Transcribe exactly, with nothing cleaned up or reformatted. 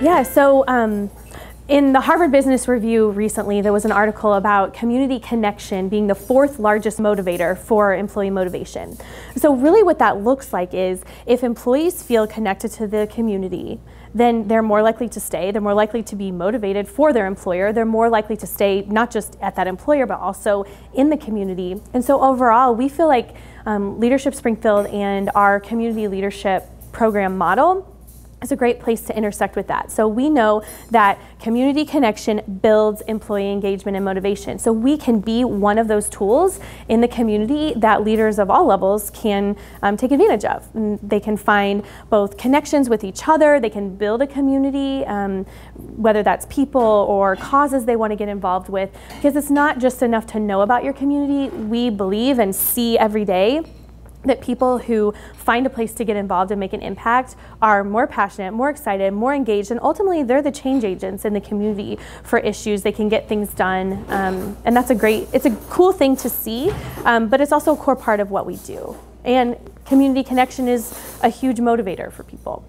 Yeah, so um, in the Harvard Business Review recently, there was an article about community connection being the fourth largest motivator for employee motivation. So really what that looks like is if employees feel connected to the community, then they're more likely to stay, they're more likely to be motivated for their employer, they're more likely to stay not just at that employer, but also in the community. And so overall, we feel like um, Leadership Springfield and our community leadership program model it's a great place to intersect with that. So we know that community connection builds employee engagement and motivation. So we can be one of those tools in the community that leaders of all levels can um, take advantage of. And they can find both connections with each other, they can build a community, um, whether that's people or causes they want to get involved with, because it's not just enough to know about your community. We believe and see every day that people who find a place to get involved and make an impact are more passionate, more excited, more engaged, and ultimately they're the change agents in the community for issues. They can get things done, um, and that's a great, it's a cool thing to see, um, but it's also a core part of what we do. And community connection is a huge motivator for people.